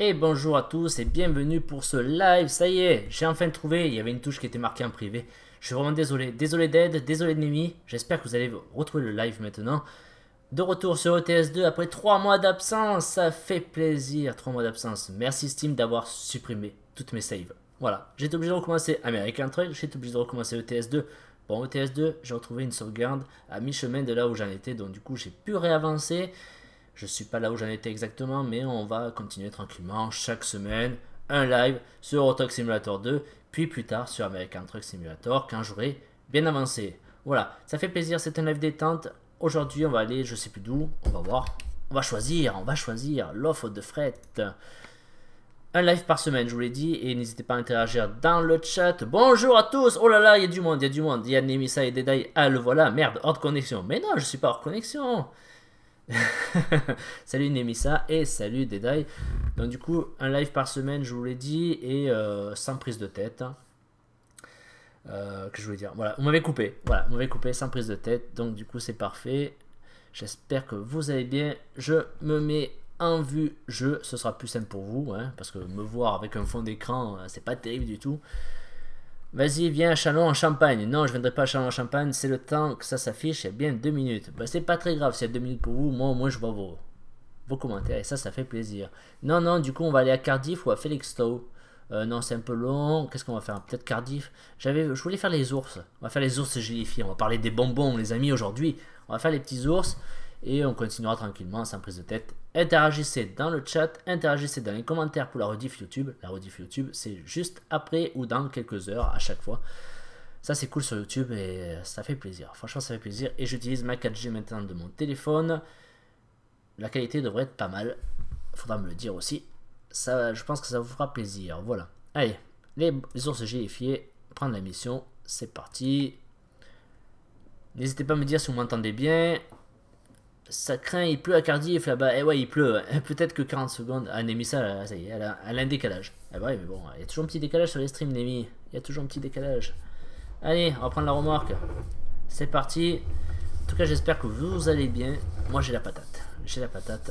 Et bonjour à tous et bienvenue pour ce live. Ça y est, j'ai enfin trouvé, il y avait une touche qui était marquée en privé. Je suis vraiment désolé, désolé Dead, désolé Nemi. J'espère que vous allez retrouver le live maintenant. De retour sur ETS2 après 3 mois d'absence, ça fait plaisir, 3 mois d'absence. Merci Steam d'avoir supprimé toutes mes saves. Voilà, j'étais obligé de recommencer American Trail, j'étais obligé de recommencer ETS2. Bon, ETS2, j'ai retrouvé une sauvegarde à mi-chemin de là où j'en étais, donc du coup j'ai pu réavancer. Je ne suis pas là où j'en étais exactement, mais on va continuer tranquillement chaque semaine un live sur Euro Truck Simulator 2, puis plus tard sur American Truck Simulator quand j'aurai bien avancé. Voilà, ça fait plaisir, c'est un live détente. Aujourd'hui, on va aller, je ne sais plus d'où, on va voir. On va choisir l'offre de fret. Un live par semaine, je vous l'ai dit, et n'hésitez pas à interagir dans le chat. Bonjour à tous. Oh là là, il y a du monde, il y a du monde. Il y a Nemissa et Dédaï. Ah, le voilà, merde, hors de connexion. Mais non, je ne suis pas hors connexion. Salut Nemissa et salut Dédaï. Donc du coup un live par semaine, je vous l'ai dit, et sans prise de tête. Que je voulais dire, voilà, on m'avait coupé, voilà, on m'avait coupé, sans prise de tête, donc du coup c'est parfait. J'espère que vous allez bien. Je me mets en vue jeu, ce sera plus simple pour vous, hein, parce que me voir avec un fond d'écran, c'est pas terrible du tout. Vas-y, viens à Châlons-en-Champagne. Non, je ne viendrai pas à Châlons-en-Champagne. C'est le temps que ça s'affiche. Il y a bien 2 minutes. Ben, c'est pas très grave s'il y a 2 minutes pour vous. Moi, au moins, je vois vos commentaires. Et ça, ça fait plaisir. Non, non, du coup, on va aller à Cardiff ou à Felixstowe. Non, c'est un peu long. Qu'est-ce qu'on va faire? Peut-être Cardiff. Je voulais faire les ours. On va faire les ours gélifiés. On va parler des bonbons, les amis, aujourd'hui. On va faire les petits ours. Et on continuera tranquillement, sans prise de tête. Interagissez dans le chat, interagissez dans les commentaires pour la rediff YouTube. La rediff YouTube, c'est juste après ou dans quelques heures à chaque fois. Ça, c'est cool sur YouTube et ça fait plaisir. Franchement, ça fait plaisir. Et j'utilise ma 4G maintenant de mon téléphone. La qualité devrait être pas mal. Faudra me le dire aussi. Ça, je pense que ça vous fera plaisir. Voilà. Allez, les ours gélifiés, prendre la mission. C'est parti. N'hésitez pas à me dire si vous m'entendez bien. Ça craint, il pleut à Cardiff là-bas. Eh ouais, il pleut. Peut-être que 40 secondes. Ah, Némi, ça, ça y est, elle a un décalage. Ah bah oui, mais bon, il y a toujours un petit décalage sur les streams, Némi. Il y a toujours un petit décalage. Allez, on va prendre la remorque. C'est parti. En tout cas, j'espère que vous allez bien. Moi, j'ai la patate. J'ai la patate.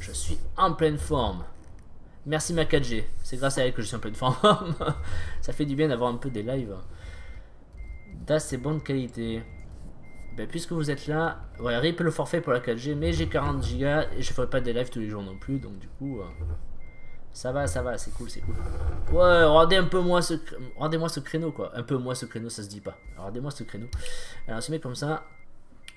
Je suis en pleine forme. Merci ma 4G. C'est grâce à elle que je suis en pleine forme. Ça fait du bien d'avoir un peu des lives d'assez bonne qualité. Ben, puisque vous êtes là, voilà, rip le forfait pour la 4G, mais j'ai 40 Go et je ferai pas des lives tous les jours non plus, donc du coup, ça va, c'est cool, c'est cool. Ouais, regardez-moi ce créneau, quoi. Un peu moins ce créneau, ça se dit pas. Regardez-moi ce créneau. Alors, on se met comme ça,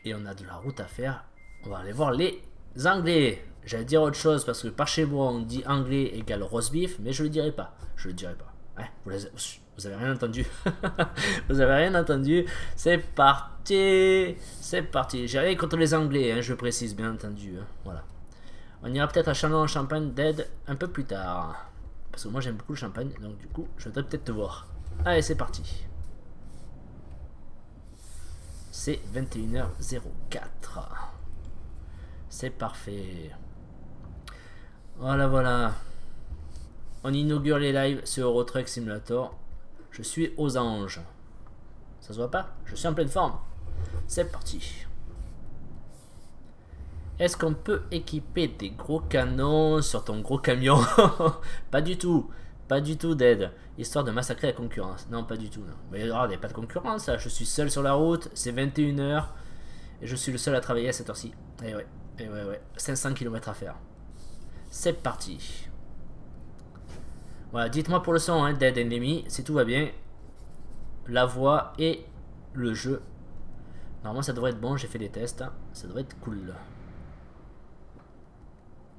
et on a de la route à faire. On va aller voir les Anglais. J'allais dire autre chose, parce que par chez moi, on dit anglais égale roast beef, mais je le dirai pas. Je le dirai pas. Hein, vous avez rien entendu. Vous avez rien entendu. C'est parti. C'est parti. J'ai rien contre les Anglais, hein, je précise, bien entendu. Hein. Voilà. On ira peut-être à Châlons-en-Champagne, Dead, un peu plus tard. Parce que moi, j'aime beaucoup le champagne, donc du coup, je voudrais peut-être te voir. Allez, c'est parti. C'est 21h04. C'est parfait. Voilà, voilà. On inaugure les lives sur Euro Truck Simulator. Je suis aux anges. Ça se voit pas? Je suis en pleine forme. C'est parti. Est-ce qu'on peut équiper des gros canons sur ton gros camion? Pas du tout. Pas du tout, Dead. Histoire de massacrer la concurrence. Non, pas du tout. Non. Mais regardez, pas de concurrence. Là. Je suis seul sur la route. C'est 21h. Et je suis le seul à travailler à cette heure-ci. Et ouais. Et ouais, ouais. 500 km à faire. C'est parti. Voilà, dites-moi pour le son, hein, Dead Enemy, si tout va bien, la voix et le jeu. Normalement, ça devrait être bon, j'ai fait des tests, hein. Ça devrait être cool.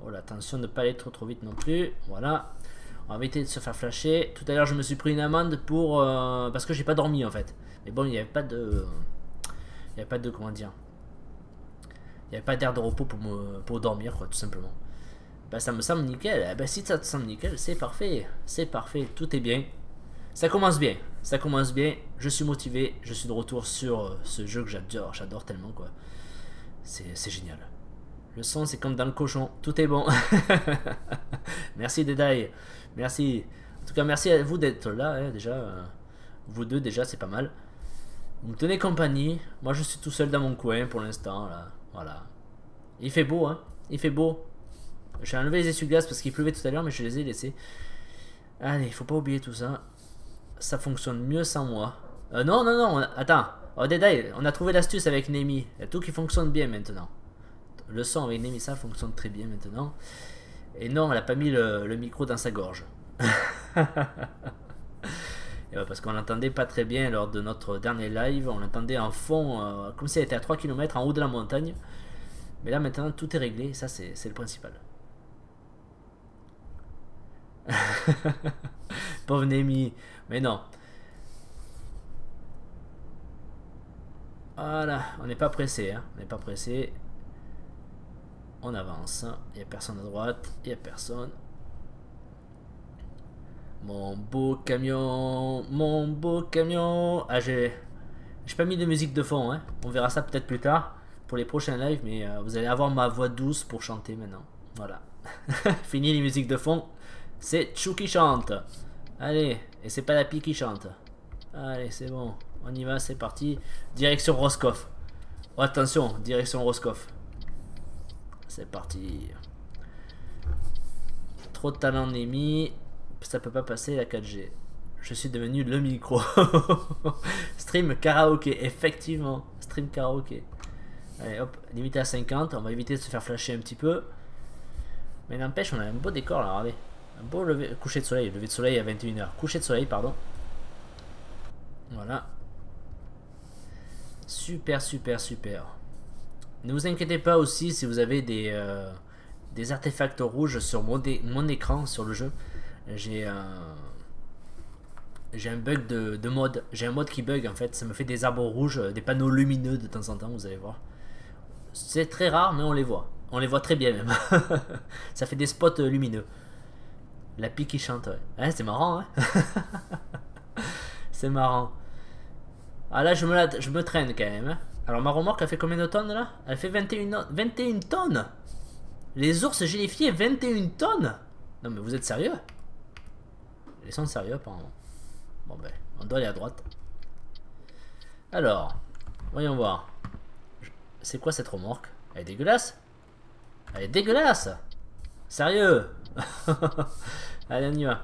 Oh là, attention de ne pas aller trop vite non plus, voilà. On va éviter de se faire flasher. Tout à l'heure, je me suis pris une amende pour... parce que j'ai pas dormi, en fait. Mais bon, il n'y avait pas de... Il n'y avait pas de, comment dire... Il n'y avait pas d'air de repos pour dormir, quoi, tout simplement. Bah ça me semble nickel, bah si ça te semble nickel, c'est parfait, tout est bien. Ça commence bien, ça commence bien, je suis motivé, je suis de retour sur ce jeu que j'adore, j'adore tellement quoi. C'est génial. Le son c'est comme dans le cochon, tout est bon. Merci Dédaï, merci. En tout cas merci à vous d'être là, hein, déjà, vous deux déjà c'est pas mal. Vous me tenez compagnie, moi je suis tout seul dans mon coin pour l'instant, là, voilà. Il fait beau hein, il fait beau. J'ai enlevé les essuie-glaces parce qu'il pleuvait tout à l'heure, mais je les ai laissés. Allez, il faut pas oublier tout ça. Ça fonctionne mieux sans moi. Non, non, non, attends. Oh, Dédaï, on a trouvé l'astuce avec Nemi. Il y a tout qui fonctionne bien maintenant. Le son avec Nemissa fonctionne très bien maintenant. Et non, elle n'a pas mis le micro dans sa gorge. Et ouais, parce qu'on l'entendait pas très bien lors de notre dernier live. On l'entendait en fond, comme si elle était à 3 km en haut de la montagne. Mais là maintenant tout est réglé, et ça c'est le principal. Pauvre Nemi, mais non. Voilà, on n'est pas pressé, hein. On n'est pas pressé. On avance, il n'y a personne à droite, il n'y a personne. Mon beau camion, mon beau camion. Ah, j'ai pas mis de musique de fond, hein. On verra ça peut-être plus tard pour les prochains lives, mais vous allez avoir ma voix douce pour chanter maintenant. Voilà. Fini les musiques de fond. C'est Chou qui chante. Allez, et c'est pas la pie qui chante. Allez, c'est bon. On y va, c'est parti. Direction Roscoff. Oh, attention, direction Roscoff. C'est parti. Trop de talent Nemi. Ça peut pas passer la 4G. Je suis devenu le micro. Stream karaoké, effectivement. Stream karaoké. Allez hop, limité à 50, on va éviter de se faire flasher un petit peu. Mais n'empêche, on a un beau décor là, regardez. Un beau coucher de soleil, lever de soleil à 21 h. Coucher de soleil, pardon. Voilà. Super, super, super. Ne vous inquiétez pas aussi si vous avez des artefacts rouges sur mon écran, sur le jeu. J'ai un bug de mode. J'ai un mode qui bug en fait. Ça me fait des arbres rouges, des panneaux lumineux de temps en temps, vous allez voir. C'est très rare, mais on les voit. On les voit très bien même. Ça fait des spots lumineux. La pie qui chante, ouais. Hein, c'est marrant, hein. C'est marrant. Ah là, je me traîne quand même. Hein. Alors ma remorque, elle fait combien de tonnes là? Elle fait 21 tonnes. Les ours gélifiés, 21 tonnes. Non mais vous êtes sérieux? Ils sont sérieux apparemment. Bon ben, on doit aller à droite. Alors, voyons voir. C'est quoi cette remorque? Elle est dégueulasse. Elle est dégueulasse. Sérieux. Allez, on y va.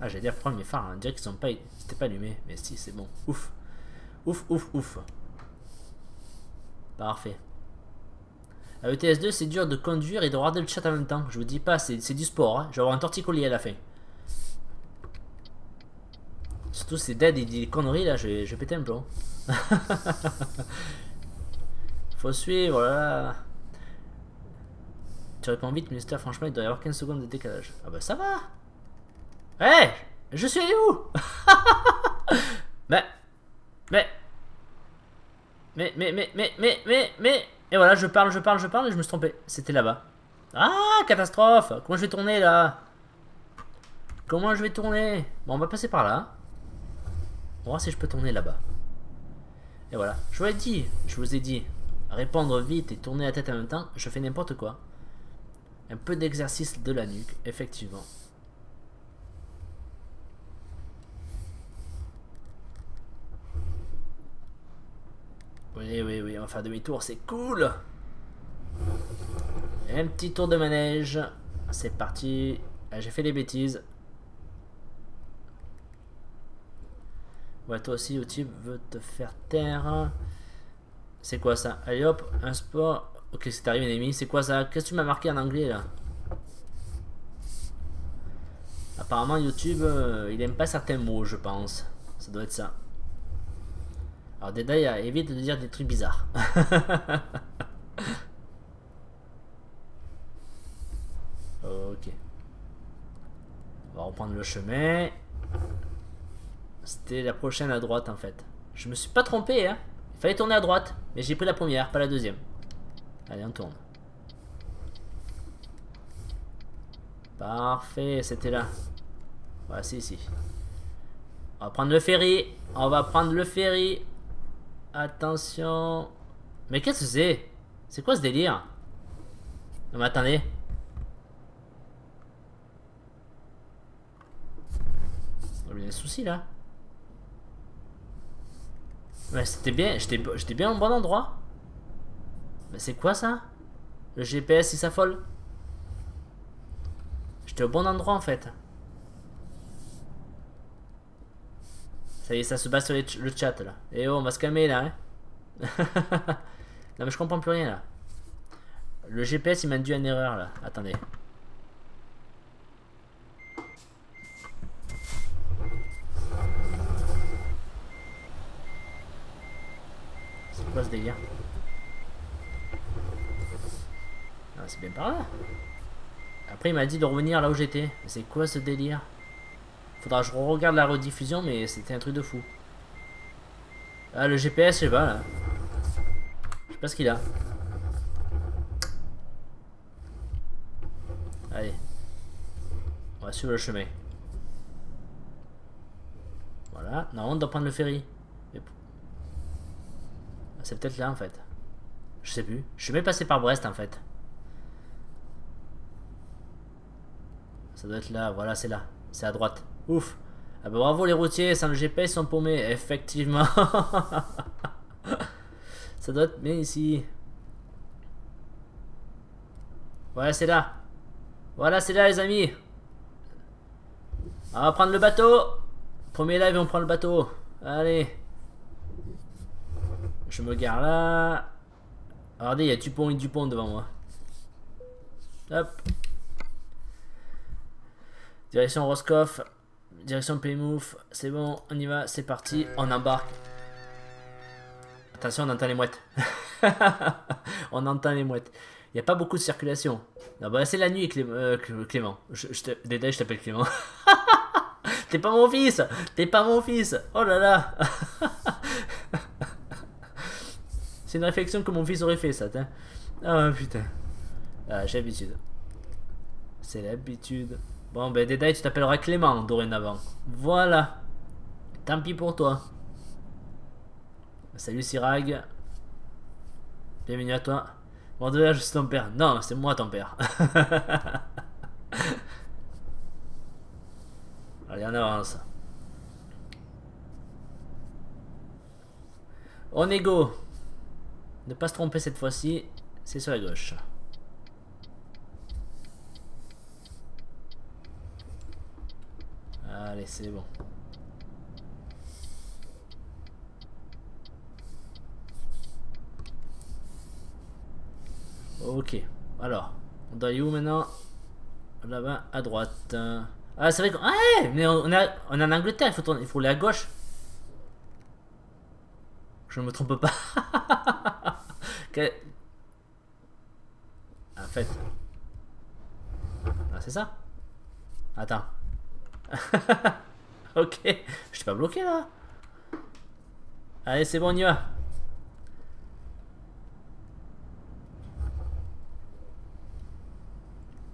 Ah, j'allais dire, prendre mes phares, hein. Dire qu'ils sont pas... C'était pas allumé, mais si, c'est bon. Ouf. Ouf, ouf, ouf. Parfait. À ETS2, c'est dur de conduire et de regarder le chat en même temps. Je vous dis pas, c'est du sport, hein. Je vais avoir un torticolis à la fin. Surtout, c'est Dead, il dit des conneries, là, je vais péter un plomb. Faut suivre, là. Tu réponds vite, Mister, franchement, il doit y avoir 15 secondes de décalage. Ah bah ça va. Eh, hey, je suis allé où? Mais... Et voilà, je parle et je me suis trompé. C'était là-bas. Ah, catastrophe. Comment je vais tourner là? Comment je vais tourner? Bon, on va passer par là. On va voir si je peux tourner là-bas. Et voilà, je vous ai dit, répondre vite et tourner la tête en même temps, je fais n'importe quoi. Un peu d'exercice de la nuque, effectivement. Oui, on va faire demi-tour, c'est cool. Et un petit tour de manège. C'est parti. Ah, j'ai fait des bêtises. Ouais, toi aussi, Outil veut te faire taire. C'est quoi ça? Allez hop, un sport. Ok, c'est arrivé, Nemi. C'est quoi ça? Qu'est-ce que tu m'as marqué en anglais là? Apparemment, YouTube, il aime pas certains mots, je pense. Ça doit être ça. Alors Dédaï, évite de dire des trucs bizarres. Ok. On va reprendre le chemin. C'était la prochaine à droite en fait. Je me suis pas trompé, hein. Il fallait tourner à droite, mais j'ai pris la première, pas la deuxième. Allez, on tourne. Parfait, c'était là. Voilà, c'est ici. On va prendre le ferry. On va prendre le ferry. Attention. Mais qu'est-ce que c'est? C'est quoi ce délire? Non mais attendez. Il y a un souci là. Ouais, c'était bien, j'étais bien au bon endroit. Mais c'est quoi ça? Le GPS il s'affole. J'étais au bon endroit en fait. Ça y est, ça se bat sur le chat là. Et oh, on va se calmer là, hein. Non mais je comprends plus rien là. Le GPS il m'a induit en erreur là. Attendez. C'est quoi ce délire? Ah, c'est bien par là. Après il m'a dit de revenir là où j'étais. C'est quoi ce délire? Faudra que je regarde la rediffusion, mais c'était un truc de fou. Ah, le GPS, je sais pas là. Je sais pas ce qu'il a. Allez. On va suivre le chemin. Voilà. Non, on doit prendre le ferry. C'est peut-être là en fait. Je sais plus. Je suis même passé par Brest en fait. Ça doit être là. Voilà, c'est là. C'est à droite. Ouf. Ah bah bravo les routiers, sans le GPS ils sont paumés. Effectivement. Ça doit être bien ici. Voilà, c'est là. Voilà, c'est là les amis. On va prendre le bateau. Premier live, on prend le bateau. Allez. Je me gare là. Regardez, il y a Dupont et Dupont devant moi. Hop. Direction Roscoff, direction Plymouth, c'est bon, on y va, c'est parti, on embarque. Attention, on entend les mouettes. On entend les mouettes. Il n'y a pas beaucoup de circulation. Non, bah, c'est la nuit, Clément. Dédaï, je t'appelle Clément. T'es pas mon fils. T'es pas mon fils. Oh là là. C'est une réflexion que mon fils aurait fait, ça. Ah oh, putain. Ah, j'ai l'habitude. C'est l'habitude. Bon ben Dédaï, tu t'appelleras Clément dorénavant. Voilà. Tant pis pour toi. Salut Sirag. Bienvenue à toi. Bon de là, je suis ton père. Non, c'est moi ton père. Allez, on avance. On est go. Ne pas se tromper cette fois-ci. C'est sur la gauche. Allez, c'est bon. Ok. Alors, on doit aller où maintenant? Là-bas, à droite. Ah, c'est vrai qu'on... Ah, mais on est en Angleterre, il faut tourner, il faut aller à gauche. Je ne me trompe pas. En fait... Ah, c'est ça? Attends. Ok, je suis pas bloqué là. Allez, c'est bon, on y va.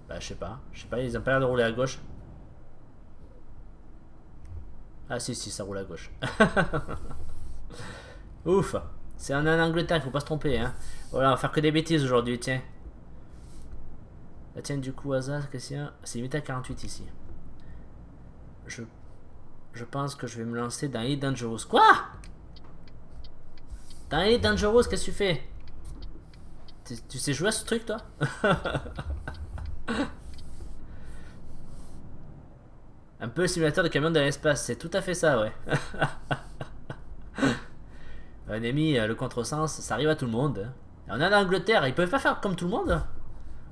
Bah, je sais pas, ils ont pas l'air de rouler à gauche. Ah, si, ça roule à gauche. Ouf, c'est en Angleterre, faut pas se tromper. Hein. Voilà, on va faire que des bêtises aujourd'hui, tiens. Ah, tiens, du coup, hasard, qu'est-ce qu'il y a? C'est limité à 48 ici. Je pense que je vais me lancer dans Hit Dangerous. Quoi? Dans Hit Dangerous, qu'est-ce que tu fais? Tu sais jouer à ce truc, toi? Un peu le simulateur de camion de l'espace, c'est tout à fait ça, ouais. Un ami, le contresens, ça arrive à tout le monde. Et on est en Angleterre, ils peuvent pas faire comme tout le monde.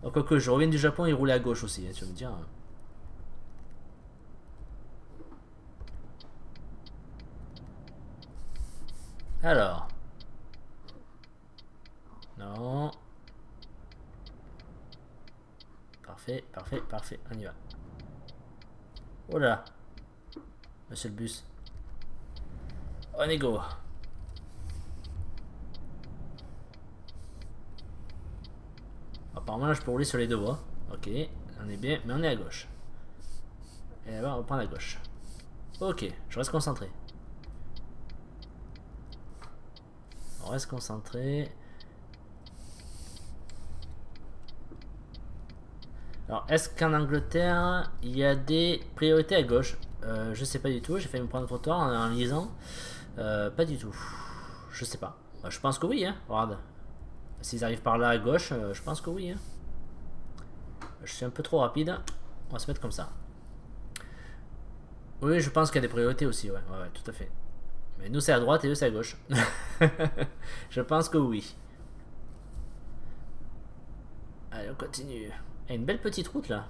Oh, quoique, je reviens du Japon, ils roulaient à gauche aussi, tu vas me dire. Alors. Non. Parfait. On y va. Oh là. Monsieur le bus. On est go. Apparemment là je peux rouler sur les deux voies. Ok. On est bien. Mais on est à gauche. Et là-bas on reprend à gauche. Ok. Je reste concentré. On reste concentré. Alors, est-ce qu'en Angleterre, il y a des priorités à gauche? Je sais pas du tout. J'ai failli me prendre le trottoir en lisant. Pas du tout. Je sais pas. Je pense que oui, hein. Regarde. S'ils arrivent par là à gauche, je pense que oui, hein. Je suis un peu trop rapide. On va se mettre comme ça. Oui, je pense qu'il y a des priorités aussi, ouais. Ouais, ouais, tout à fait. Mais nous, c'est à droite et eux, c'est à gauche. Je pense que oui. Allez, on continue. Il y a une belle petite route, là.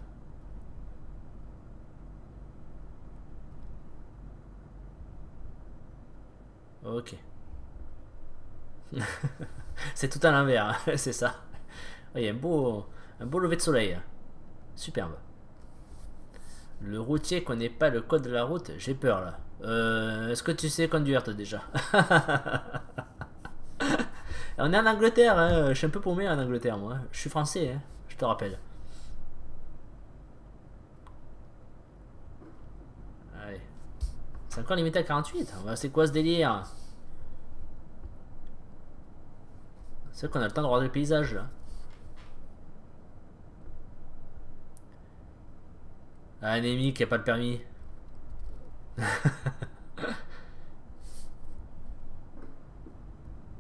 Ok. C'est tout à l'envers, hein. C'est ça. Il y a un beau lever de soleil. Superbe. Le routier connaît pas le code de la route, j'ai peur là. Est-ce que tu sais conduire toi déjà? On est en Angleterre, hein. Je suis un peu paumé en Angleterre moi. Je suis français, hein. Je te rappelle. Allez. C'est encore limité à 48. C'est quoi ce délire? C'est qu'on a le temps de regarder le paysage là. Ah, Némi qui a pas le permis.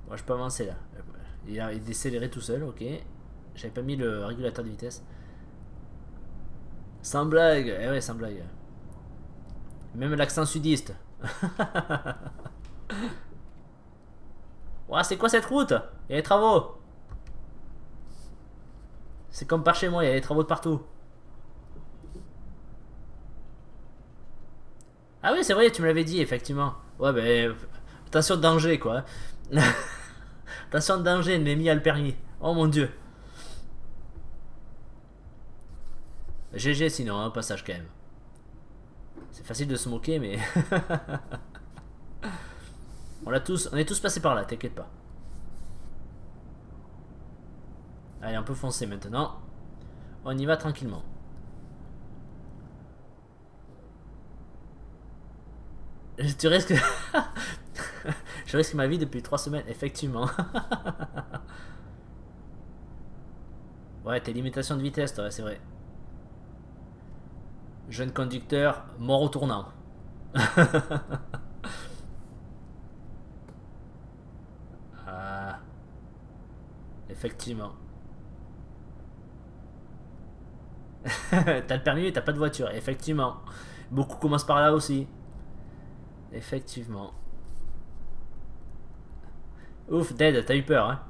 Moi je peux avancer là. Il a décéléré tout seul, ok. J'avais pas mis le régulateur de vitesse. Sans blague. Eh ouais, sans blague. Même l'accent sudiste. Ouah, c'est quoi cette route? Il y a des travaux. C'est comme par chez moi, il y a des travaux de partout. Ah oui, c'est vrai, tu me l'avais dit, effectivement. Ouais, ben, attention de danger, quoi. Attention de danger, Némi a le permis. Oh mon dieu. GG sinon, hein, passage quand même. C'est facile de se moquer, mais... on est tous passés par là, t'inquiète pas. Allez, on peut foncer maintenant. On y va tranquillement. Tu risques... Je risque ma vie depuis 3 semaines, effectivement. Ouais, tes limitations de vitesse, toi, c'est vrai. Jeune conducteur, mort au tournant. Ah. Effectivement. T'as le permis mais t'as pas de voiture, effectivement. Beaucoup commencent par là aussi. Effectivement. Ouf, Dead, t'as eu peur, hein.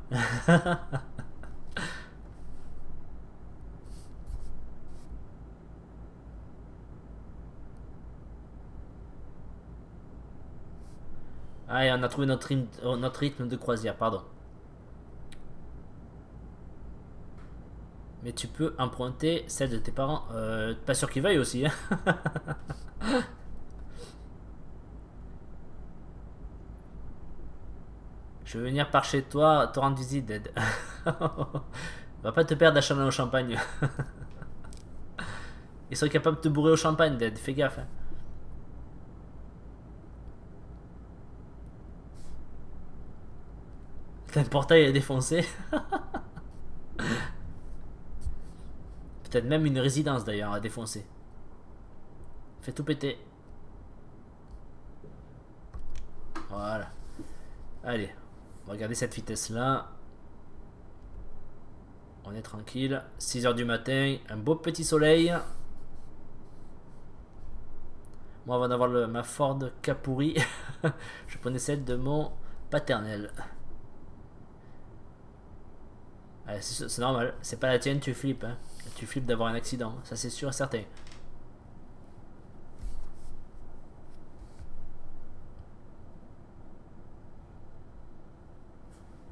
Ah, et on a trouvé notre rythme de croisière, pardon. Mais tu peux emprunter celle de tes parents. Pas sûr qu'ils veuillent aussi, hein. Je vais venir par chez toi, te rendre visite, Dead. Va pas te perdre à Châlons-en-Champagne. Ils sont capables de te bourrer au champagne, Dead. Fais gaffe. Hein. Le portail est défoncé. Peut-être même une résidence, d'ailleurs, à défoncer. Fais tout péter. Voilà. Allez. Regardez cette vitesse là. On est tranquille. 6 h du matin. Un beau petit soleil. Moi avant d'avoir ma Ford Capuri, je prenais celle de mon paternel. C'est normal. C'est pas la tienne, tu flippes. Hein. Tu flippes d'avoir un accident. Ça c'est sûr et certain.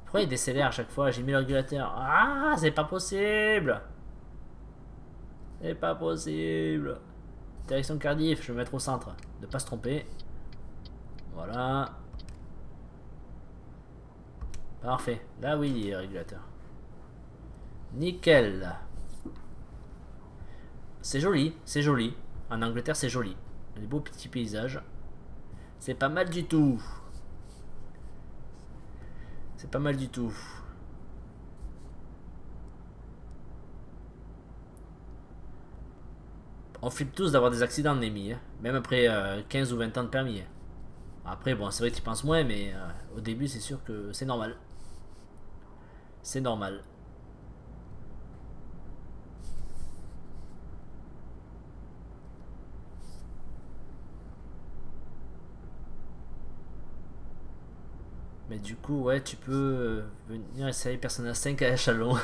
Pourquoi il décélère à chaque fois? J'ai mis le régulateur. Ah, c'est pas possible. C'est pas possible. Direction Cardiff, je vais me mettre au centre. Ne pas se tromper. Voilà. Parfait. Là, oui, il y a le régulateur. Nickel. C'est joli, c'est joli. En Angleterre, c'est joli. Les beaux petits paysages. C'est pas mal du tout. C'est pas mal du tout. On flippe tous d'avoir des accidents, Némi. Hein. Même après 15 ou 20 ans de permis. Hein. Après, bon, c'est vrai que tu penses moins, mais au début, c'est sûr que c'est normal. C'est normal. Mais du coup, ouais, tu peux venir essayer Persona 5 à Châlons.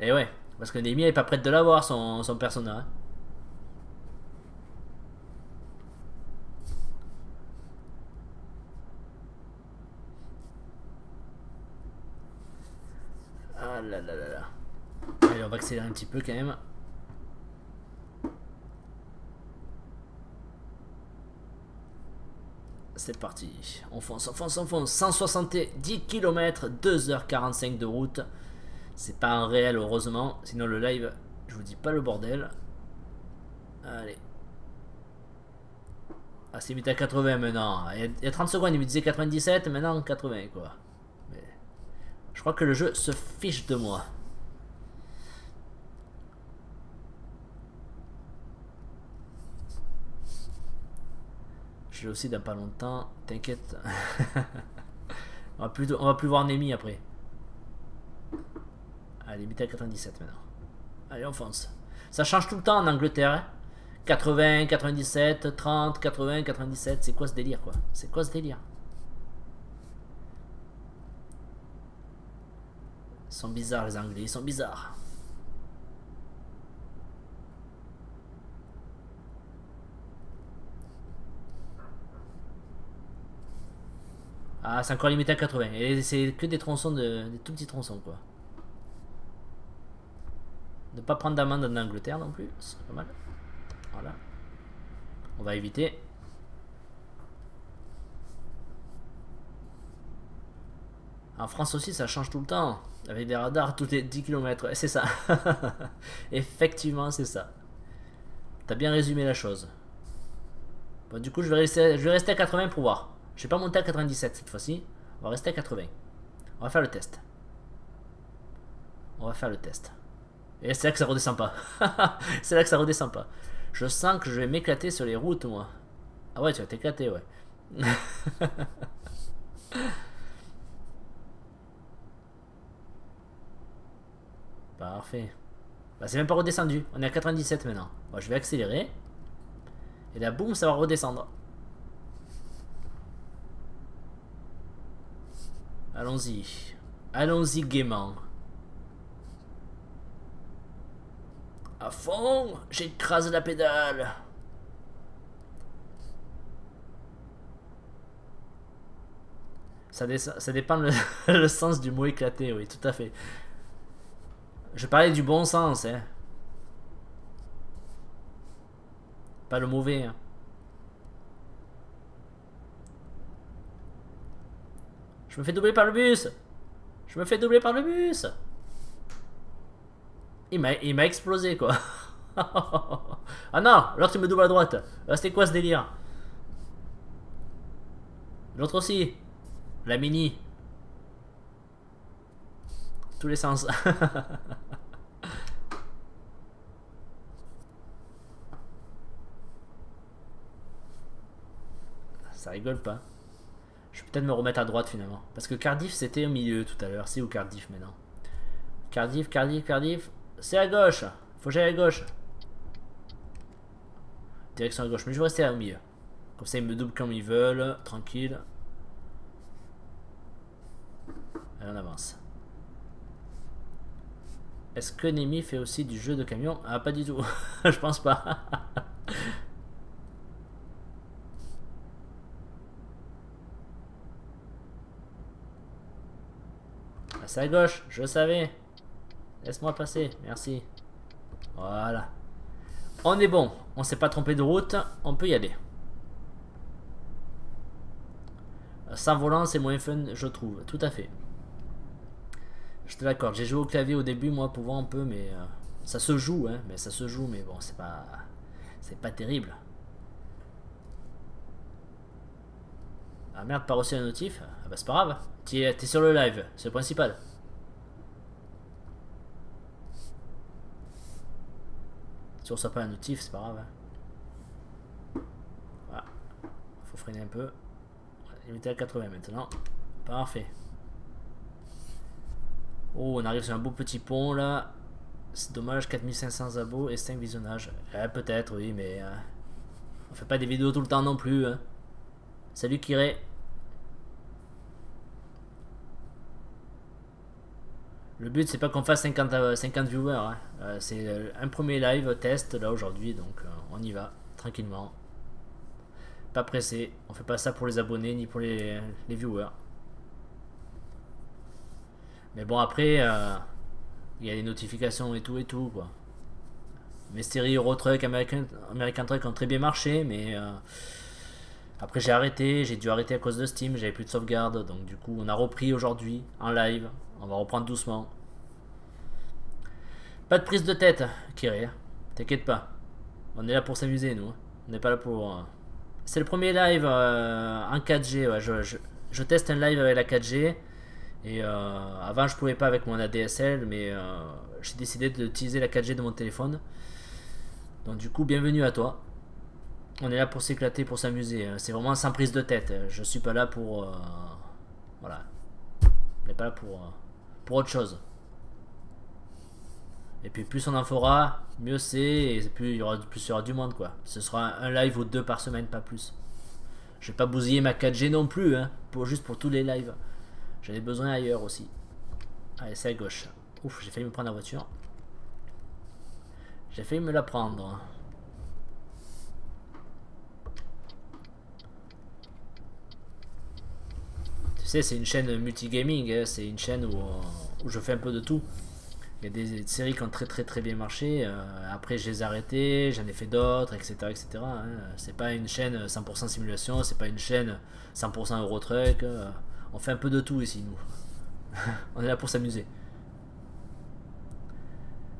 Et ouais, parce que Némi est pas prête de l'avoir, son Persona. Hein. Ah là là là là. Allez, on va accélérer un petit peu quand même. C'est parti, on fonce, on fonce, on fonce. 170 km, 2h45 de route. C'est pas un réel heureusement, sinon le live, je vous dis pas le bordel. Allez. Ah, c'est vite à 80 maintenant. Il y a 30 secondes, il me disait 97, maintenant 80 quoi. Mais je crois que le jeu se fiche de moi. Aussi dans pas longtemps, t'inquiète. on va plus voir Némi après. Allez, bite à 97 maintenant. Allez, on fonce. Ça change tout le temps en Angleterre. Hein. 80, 97, 30, 80, 97. C'est quoi ce délire quoi? C'est quoi ce délire? Ils sont bizarres les Anglais, ils sont bizarres. Ah, c'est encore limité à 80. Et c'est que des tronçons, des tout petits tronçons, quoi. Ne pas prendre d'amende en Angleterre non plus, c'est pas mal. Voilà. On va éviter. En France aussi, ça change tout le temps. Avec des radars, tous les 10 km. C'est ça. Effectivement, c'est ça. T'as bien résumé la chose. Bon, du coup, je vais rester à 80 pour voir. Je vais pas monter à 97 cette fois-ci. On va rester à 80. On va faire le test. On va faire le test. Et c'est là que ça redescend pas. C'est là que ça redescend pas. Je sens que je vais m'éclater sur les routes, moi. Ah ouais, tu vas t'éclater, ouais. Parfait. Bah, c'est même pas redescendu. On est à 97 maintenant. Bon, je vais accélérer. Et là, boum, ça va redescendre. Allons-y. Allons-y gaiement. À fond, j'écrase la pédale. Ça dépend le sens du mot éclaté, oui, tout à fait. Je parlais du bon sens, hein. Pas le mauvais, hein. Je me fais doubler par le bus. Je me fais doubler par le bus. Il m'a explosé quoi. Ah non, l'autre il me double à droite. C'était quoi ce délire? L'autre aussi. La mini. Tous les sens. Ça rigole pas. Je vais peut-être me remettre à droite finalement. Parce que Cardiff c'était au milieu tout à l'heure. C'est où Cardiff maintenant? Cardiff, Cardiff, Cardiff. C'est à gauche. Faut que j'aille à gauche. Direction à gauche. Mais je vais rester au milieu. Comme ça ils me doublent comme ils veulent. Tranquille. Allez, on avance. Est-ce que Némi fait aussi du jeu de camion? Ah, pas du tout. Je pense pas. C'est à gauche, je savais. Laisse-moi passer, merci. Voilà. On est bon, on s'est pas trompé de route, on peut y aller. Sans volant, c'est moins fun, je trouve, tout à fait. Je te l'accorde, j'ai joué au clavier au début, moi, pour voir un peu, mais ça se joue, hein, mais ça se joue, mais bon, c'est pas terrible. Ah merde, pas reçu un notif. Ah bah c'est pas grave, t'es sur le live, c'est le principal. Si on reçoit pas un notif, c'est pas grave. Hein. freiner un peu. Il était à 80 maintenant. Parfait. Oh, on arrive sur un beau petit pont là. C'est dommage, 4500 abos et 5 visionnages. Peut-être, oui, mais... on fait pas des vidéos tout le temps non plus. Hein. Salut Kiré. Le but, c'est pas qu'on fasse 50 viewers. Hein. C'est un premier live test là aujourd'hui, donc on y va tranquillement. Pas pressé. On fait pas ça pour les abonnés ni pour les viewers. Mais bon, après... il y a les notifications et tout quoi. Mes séries Euro Truck, American Truck ont très bien marché, mais après j'ai arrêté, j'ai dû arrêter à cause de Steam, j'avais plus de sauvegarde, donc du coup on a repris aujourd'hui en live, on va reprendre doucement. Pas de prise de tête, Kiré, t'inquiète pas, on est là pour s'amuser nous, on n'est pas là pour... C'est le premier live en 4G, ouais, je teste un live avec la 4G. Et avant je pouvais pas avec mon ADSL, mais j'ai décidé d'utiliser la 4G de mon téléphone. Donc du coup, bienvenue à toi. On est là pour s'éclater, pour s'amuser. C'est vraiment sans prise de tête. Je suis pas là pour... voilà. On n'est pas là pour autre chose. Et puis plus on en fera, mieux c'est, et plus il y aura du monde quoi. Ce sera un live ou deux par semaine, pas plus. Je vais pas bousiller ma 4G non plus, hein, juste pour tous les lives. J'avais besoin ailleurs aussi. Allez, c'est à gauche. Ouf, j'ai failli me prendre la voiture. J'ai failli me la prendre. Tu sais, c'est une chaîne multigaming. Hein. C'est une chaîne où je fais un peu de tout. Il y a des séries qui ont très bien marché. Après, je les ai arrêtées. J'en ai fait d'autres, etc. etc. Hein. C'est pas une chaîne 100% simulation. C'est pas une chaîne 100% Euro Truck. On fait un peu de tout ici, nous. On est là pour s'amuser.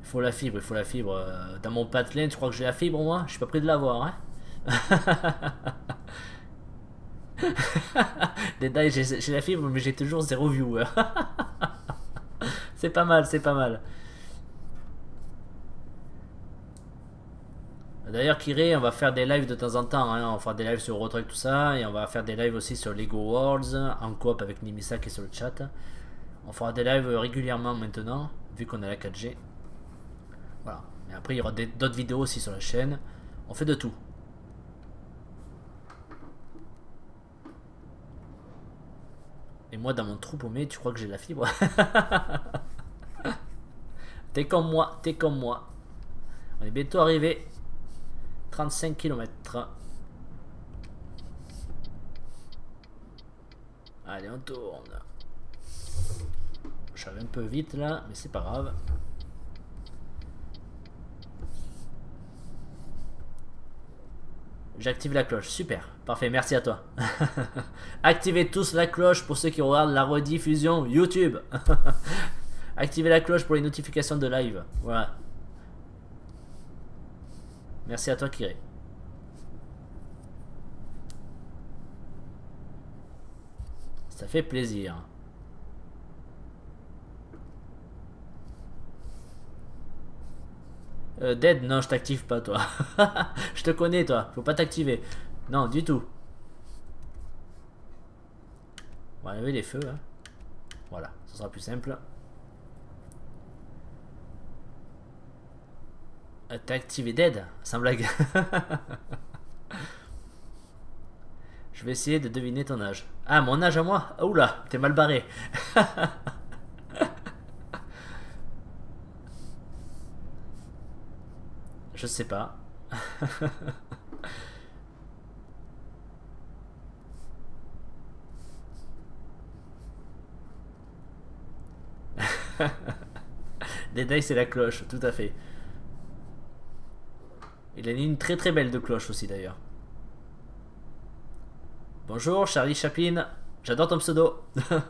Il faut la fibre, il faut la fibre. Dans mon patelin, tu crois que j'ai la fibre, moi? Je suis pas prêt de l'avoir, hein. Dédaï, j'ai la fibre, mais j'ai toujours 0 viewer. C'est pas mal, c'est pas mal. D'ailleurs, Kiré, on va faire des lives de temps en temps. Hein. On fera des lives sur Euro Truck, tout ça. Et on va faire des lives aussi sur LEGO Worlds, en coop avec Nemissa qui est sur le chat. On fera des lives régulièrement maintenant, vu qu'on a la 4G. Voilà. Mais après, il y aura d'autres vidéos aussi sur la chaîne. On fait de tout. Et moi, dans mon trou paumé, tu crois que j'ai de la fibre? T'es comme moi, t'es comme moi. On est bientôt arrivé. 35 km. Allez, on tourne. Je vais un peu vite là, mais c'est pas grave. J'active la cloche, super, parfait, merci à toi. Activez tous la cloche pour ceux qui regardent la rediffusion YouTube. Activez la cloche pour les notifications de live, voilà. Merci à toi, Kiré. Ça fait plaisir. Dead, non, je t'active pas, toi. Je te connais, toi. Faut pas t'activer. Non, du tout. On va lever les feux. Hein. Voilà, ce sera plus simple. T'as activé Dead, sans blague. Je vais essayer de deviner ton âge. Ah, mon âge à moi? Oula, t'es mal barré. Je sais pas. Dédaï, c'est la cloche, tout à fait. Il a mis une très belle de cloche aussi d'ailleurs. Bonjour Charlie Chaplin, j'adore ton pseudo.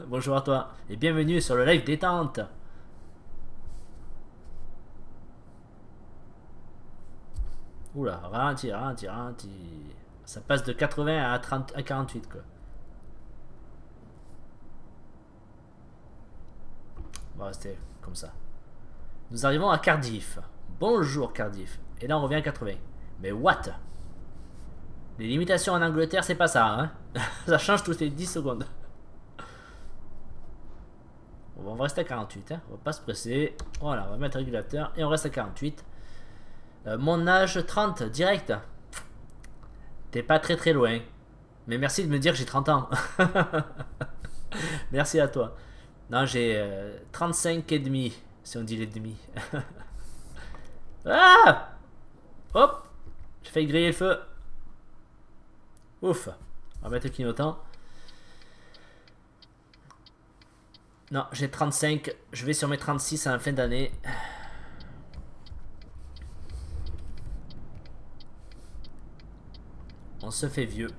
Bonjour à toi et bienvenue sur le live détente. Oula, ralenti. Ça passe de 80 à, 48 quoi. On va rester comme ça. Nous arrivons à Cardiff. Bonjour Cardiff. Et là on revient à 80. Mais what? Les limitations en Angleterre, c'est pas ça, hein. Ça change toutes les 10 secondes. Bon, on va rester à 48, hein. On va pas se presser. Voilà, on va mettre régulateur et on reste à 48. Mon âge, 30, direct. T'es pas très très loin. Mais merci de me dire que j'ai 30 ans. Merci à toi. Non, j'ai 35 et demi, si on dit les demi. Ah! Hop! J'ai failli griller le feu. Ouf! On va mettre le clignotant. Non, j'ai 35. Je vais sur mes 36 à la fin d'année. On se fait vieux.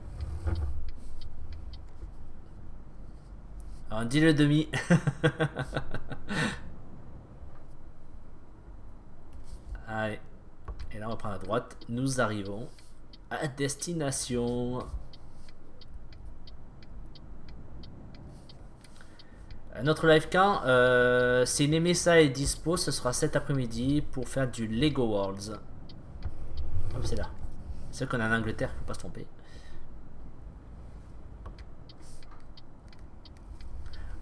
Alors, on dit le demi. Allez. Et là, on prend à droite. Nous arrivons à destination. Notre live camp, c'est Nemissa et dispo. Ce sera cet après-midi pour faire du LEGO Worlds. Hop, c'est là. C'est qu'on est en Angleterre, faut pas se tromper.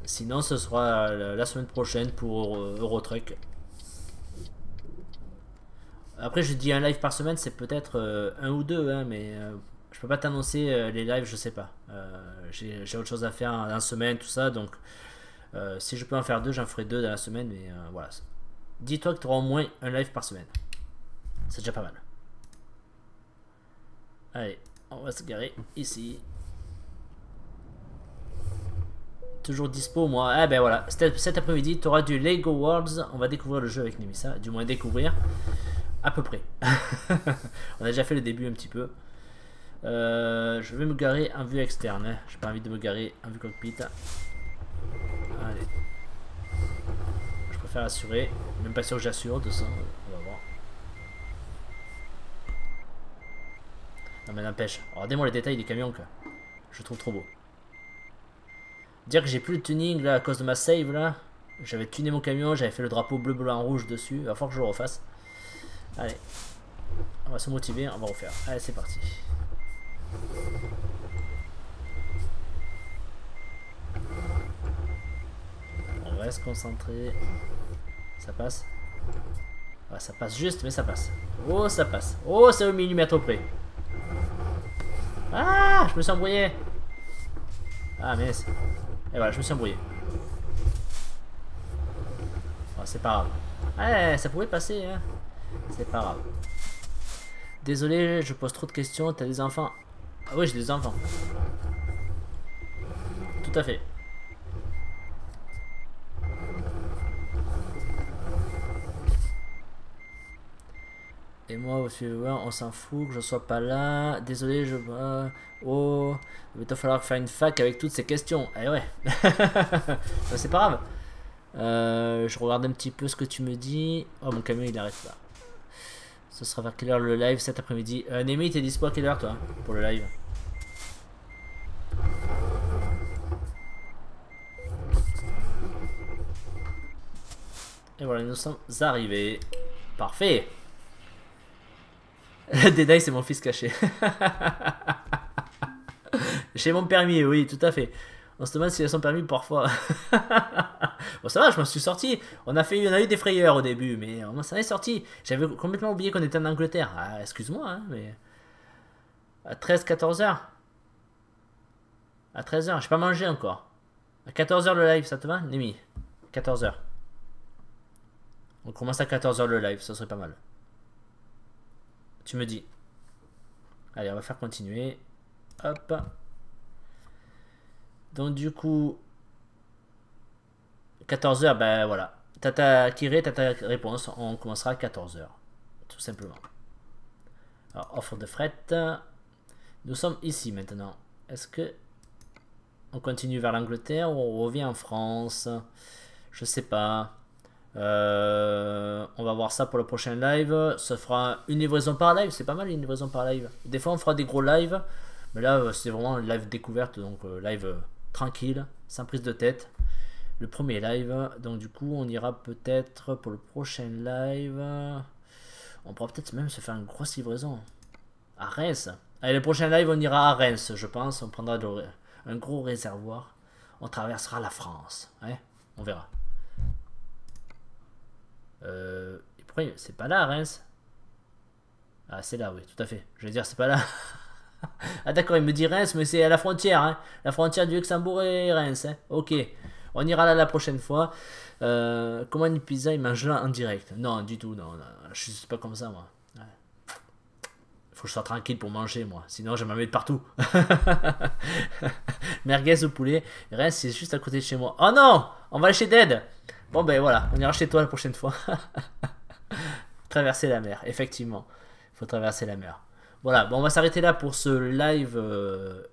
Sinon, ce sera la semaine prochaine pour Euro Truck. Après, je dis un live par semaine, c'est peut-être un ou deux, hein, mais je peux pas t'annoncer les lives, je sais pas. J'ai autre chose à faire dans la semaine, tout ça, donc si je peux en faire deux, j'en ferai deux dans la semaine, mais voilà. Dis-toi que tu auras au moins un live par semaine. C'est déjà pas mal. Allez, on va se garer ici. Toujours dispo, moi. Eh ben voilà, cet après-midi, tu auras du LEGO Worlds. On va découvrir le jeu avec Nemissa, du moins découvrir. À peu près. On a déjà fait le début un petit peu. Je vais me garer en vue externe. Hein. J'ai pas envie de me garer en vue cockpit. Allez. Je préfère assurer. Même pas sûr que j'assure de ça. On va voir. Non mais n'empêche. Regardez-moi les détails des camions que je trouve trop beau. Dire que j'ai plus le tuning là à cause de ma save là. J'avais tuné mon camion, j'avais fait le drapeau bleu, blanc, rouge dessus. Il va falloir que je le refasse. Allez, on va se motiver, on va refaire. Allez, c'est parti. On va se concentrer. Ça passe. Ah, ça passe juste, mais ça passe. Oh, ça passe. Oh, c'est au millimètre près. Ah, je me suis embrouillé. Ah, mais... Et voilà, je me suis embrouillé. Oh, c'est pas grave. Ouais, ça pouvait passer, hein. C'est pas grave. Désolé, je pose trop de questions. T'as des enfants? Ah oui, j'ai des enfants. Tout à fait. Et moi, au suivant, on s'en fout que je sois pas là. Désolé, je... Oh, il va falloir faire une fac avec toutes ces questions. Eh ouais. C'est pas grave. Je regarde un petit peu ce que tu me dis. Oh, mon camion, il n'arrête pas. Ce sera vers quelle heure le live cet après-midi? Némi, t'es dispo à quelle heure toi pour le live? Et voilà, nous sommes arrivés. Parfait. Dédaï, c'est mon fils caché. J'ai mon permis, oui, tout à fait. On se demande s'il a son permis parfois. Bon, ça va, je m'en suis sorti. On a eu des frayeurs au début, mais on s'en est sorti. J'avais complètement oublié qu'on était en Angleterre. Ah, excuse-moi, hein, mais... À 13-14h. À 13h, j'ai pas mangé encore. À 14h le live, ça te va, Némi? 14h. On commence à 14h le live, ça serait pas mal. Tu me dis. Allez, on va faire continuer. Hop. Donc du coup, 14h, ben voilà. T'as ta Kiré, t'as ta réponse. On commencera à 14h, tout simplement. Alors, offre de fret. Nous sommes ici maintenant. Est-ce que on continue vers l'Angleterre ou on revient en France? Je sais pas. On va voir ça pour le prochain live. Ça fera une livraison par live. C'est pas mal une livraison par live. Des fois, on fera des gros lives. Mais là, c'est vraiment live découverte. Donc, live tranquille, sans prise de tête. Le premier live, donc du coup on ira peut-être pour le prochain live, on pourra peut-être même se faire une grosse livraison à Reims. Allez, le prochain live, on ira à Reims, je pense. On prendra un gros réservoir. On traversera la France. Ouais, on verra. C'est pas là, Reims. Ah, c'est là, oui, tout à fait. Je vais dire, c'est pas là. Ah, d'accord, il me dit Reims, mais c'est à la frontière. Hein. La frontière du Luxembourg et Reims. Hein. Ok, on ira là la prochaine fois. Comment une pizza, il mange là en direct? Non, du tout, non. Je suis pas comme ça, moi. Ouais. Faut que je sois tranquille pour manger, moi. Sinon, je m'en mets de partout. Merguez au poulet. Reims, c'est juste à côté de chez moi. Oh non, on va aller chez Dead. Bon, ben voilà, on ira chez toi la prochaine fois. Traverser la mer, effectivement. Il faut traverser la mer. Voilà, bon, on va s'arrêter là pour ce live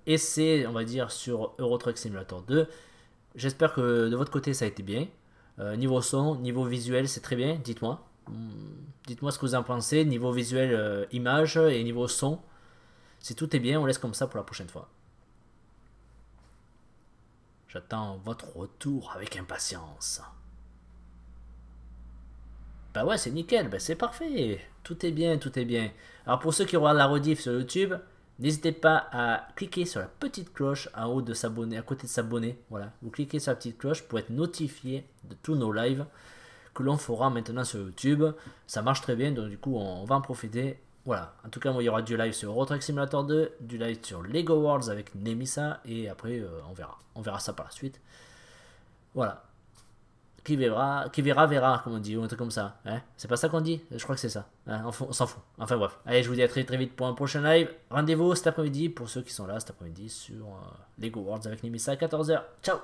essai, on va dire, sur Euro Truck Simulator 2. J'espère que de votre côté, ça a été bien. Niveau son, niveau visuel, c'est très bien. Dites-moi. Dites-moi ce que vous en pensez. Niveau visuel, image et niveau son. Si tout est bien, on laisse comme ça pour la prochaine fois. J'attends votre retour avec impatience. Bah ouais, c'est nickel, bah c'est parfait, tout est bien, tout est bien. Alors pour ceux qui regardent la rediff sur YouTube, n'hésitez pas à cliquer sur la petite cloche en haut de s'abonner, à côté de s'abonner, voilà. Vous cliquez sur la petite cloche pour être notifié de tous nos lives que l'on fera maintenant sur YouTube. Ça marche très bien, donc du coup on va en profiter. Voilà, en tout cas il y aura du live sur Euro Truck Simulator 2, du live sur LEGO Worlds avec Nemissa, et après on verra ça par la suite. Voilà. Qui verra, verra, comme on dit, ou un truc comme ça. Hein, c'est pas ça qu'on dit? Je crois que c'est ça. Hein, on s'en fout. Enfin bref. Allez, je vous dis à très très vite pour un prochain live. Rendez-vous cet après-midi pour ceux qui sont là cet après-midi sur LEGO Worlds avec Nemissa à 14 h. Ciao!